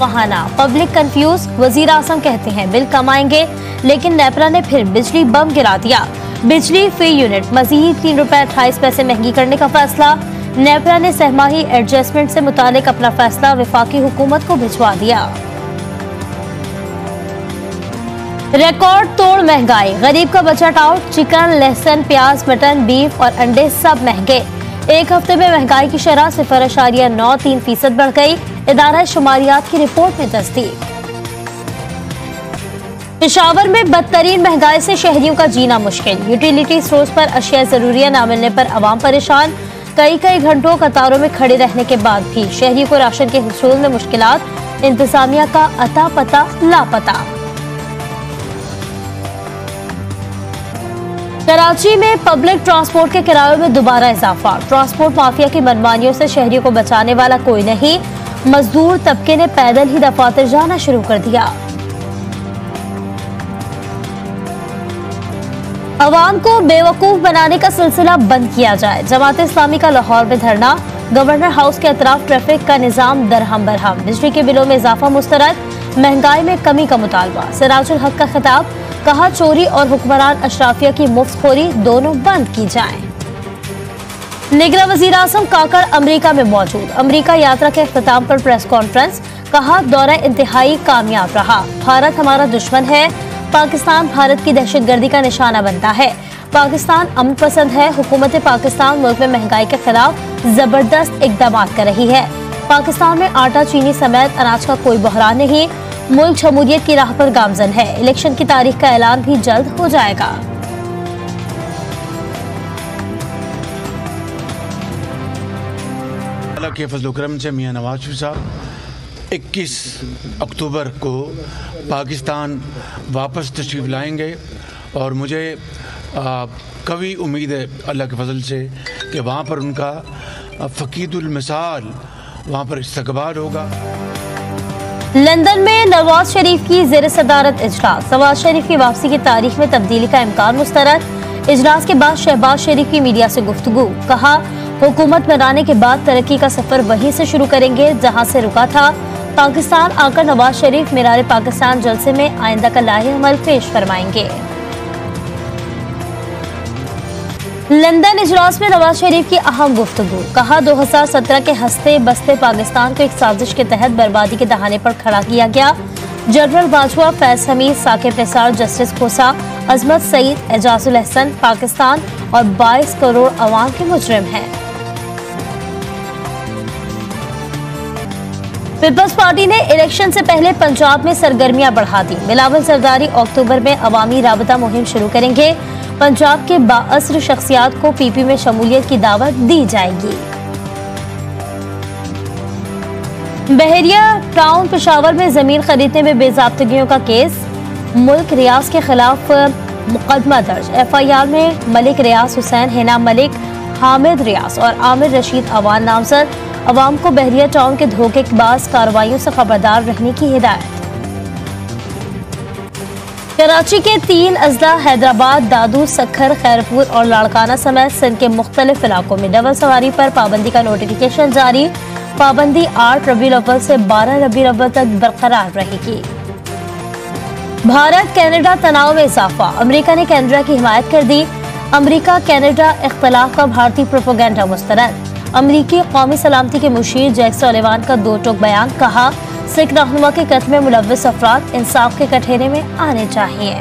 बहाना, public confuse. वजीर आजम कहते हैं बिल कम आएंगे, लेकिन नेपरा ने फिर बिजली बम गिरा दिया। बिजली फी यूनिट मजीद 3 रुपए 28 पैसे महंगी करने का फैसला। नेपरा ने सहमाही एडजस्टमेंट से मुतालिक अपना फैसला वफाकी हुकूमत को भिजवा दिया। रिकॉर्ड तोड़ महंगाई, गरीब का बजट आउट। चिकन, लहसुन, प्याज, मटन, बीफ और अंडे सब महंगे। एक हफ्ते में महंगाई की शरह 0.93% बढ़ गई। इदारा शुमारियात की रिपोर्ट में तस्दीक। पेशावर में बदतरीन महंगाई से शहरियों का जीना मुश्किल। यूटिलिटी स्टोर्स पर अशिया जरूरिया न मिलने पर आवाम परेशान। कई घंटों कतारों में खड़े रहने के बाद भी शहरियों को राशन के हुसूल में मुश्किलात। इंतजामिया का अता पता लापता। कराची में पब्लिक ट्रांसपोर्ट के किरायों में दोबारा इजाफा। ट्रांसपोर्ट माफिया की मनमानियों से शहरियों को बचाने वाला कोई नहीं। मजदूर तबके ने पैदल ही दफातर जाना शुरू कर दिया। अवाम को बेवकूफ बनाने का सिलसिला बंद किया जाए। जमात इस्लामी का लाहौर में धरना। गवर्नर हाउस के अतराफ ट्रैफिक का निजाम दरहम बरहम। बिजली के बिलों में इजाफा मुस्तरद। महंगाई में कमी का मुतालबा। सिराजुल हक का खिताब, कहा चोरी और हुक्मरान अशराफिया की मुफ्तखोरी दोनों बंद की जाएं। निगरा वजीर आजम काकड़ अमरीका में मौजूद। अमरीका यात्रा के अख्ताम पर प्रेस कॉन्फ्रेंस। कहा दौरा इंतहाई कामयाब रहा। भारत हमारा दुश्मन है, पाकिस्तान भारत की दहशतगर्दी का निशाना बनता है। पाकिस्तान अमन पसंद है। हुकूमत पाकिस्तान मुल्क में महंगाई के खिलाफ जबरदस्त इकदाम कर रही है। पाकिस्तान में आटा, चीनी समेत अनाज का कोई बहरान नहीं। मुल्क जमहूरियत की राह पर गामजन है। इलेक्शन की तारीख का ऐलान भी जल्द हो जाएगा। अल्लाह के फजल करम से मियां नवाज शरीफ साहब 21 अक्टूबर को पाकिस्तान वापस तशरीफ लाएंगे और मुझे कभी उम्मीद है अल्लाह के फजल से कि वहाँ पर उनका फकीदुल मिसाल वहाँ पर इस्तकबाल होगा। लंदन में नवाज शरीफ की जेर सदारत इजलास। नवाज शरीफ की वापसी की तारीख में तब्दीली का इम्कान मुस्तरद। इजलास के बाद शहबाज शरीफ की मीडिया से गुफ्तगू। कहा हुकूमत बनाने के बाद तरक्की का सफर वहीं से शुरू करेंगे जहां से रुका था। पाकिस्तान आकर नवाज शरीफ मीनार पाकिस्तान जलसे में आइंदा का लाहे-ए-अमल पेश फरमाएंगे। लंदन इजलास में नवाज शरीफ की अहम गुफ्तगू। कहा 2017 के हंसते बसते पाकिस्तान को एक साजिश के तहत बर्बादी के दहाने पर खड़ा किया गया। जनरल बाजवा, फैज हमीद, साकिब निसार, जस्टिस खोसा, अजमत सईद, एजाजुल हसन पाकिस्तान और 22 करोड़ अवाम के मुजरिम हैं। पीपल्स पार्टी ने इलेक्शन से पहले पंजाब में सरगर्मियां बढ़ा दी। बिलावल जरदारी अक्टूबर में अवामी राबता मुहिम शुरू करेंगे। पंजाब के बाअस्र शख्सियात को पीपी में शमूलियत की दावत दी जाएगी। बहरिया टाउन पेशावर में जमीन खरीदने में बेजाब्तगियों का केस। मुल्क रियाज के खिलाफ मुकदमा दर्ज। FIR में मलिक रियाज हुसैन, हिना मलिक, हामिद रियाज और आमिर रशीद अवान नामजद। अवाम को बहरिया टाउन के धोखेबाज कार्रवाइयों से खबरदार रहने की हिदायत। कराची के 3 अजला हैदराबाद, दादू, सक्खर, खैरपुर और लाड़काना समेत सिंध के मुख्तलिफ इलाकों में डबल सवारी पर पाबंदी का नोटिफिकेशन जारी। पाबंदी 8 रबीउल अव्वल से 12 रबीउल अव्वल तक बरकरार रहेगी। भारत कनाडा तनाव में इजाफा। अमरीका ने कनाडा की हिमायत कर दी। अमरीका कनाडा इख्तलाफ का भारतीय प्रोपोगेंडा मुस्तरद। अमरीकी कौमी सलामती के मुशीर जैक सॉलिवान का 2 टोक बयान। कहा सिख रहनुमा के कत्ल में मुलव्वस अफराद इंसाफ के कटहरे में आने चाहिए।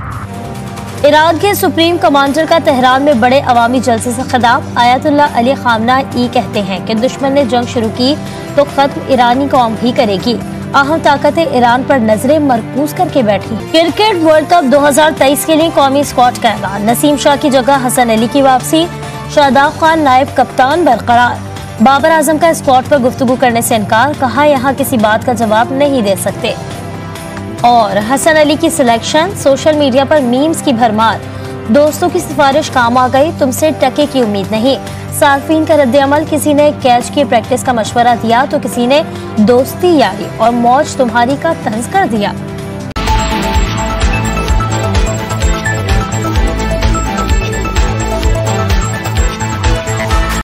ईरान के सुप्रीम कमांडर का तेहरान में बड़े अवामी जलसे से खिताब। आयतुल्ला अली खामनाई कहते हैं कि दुश्मन ने जंग शुरू की तो खत्म ईरानी कौम भी करेगी। अहम ताकतें ईरान पर नजरें मरकूज करके बैठी। क्रिकेट वर्ल्ड कप 2023 के लिए कौमी स्क्वाड का ऐलान। नसीम शाह की जगह हसन अली की वापसी। शादाब खान नायब कप्तान बरकरार। बाबर आजम का स्पॉट पर गुफ्तगू करने से इनकार। कहा यहाँ किसी बात का जवाब नहीं दे सकते। और हसन अली की सिलेक्शन। सोशल मीडिया पर मीम्स की भरमार। दोस्तों की सिफारिश काम आ गई, तुमसे टके की उम्मीद नहीं। सार्फिन का रद्देअमल। किसी ने कैच की प्रैक्टिस का मशवरा दिया तो किसी ने दोस्ती यारी और मौज तुम्हारी का तंज कर दिया।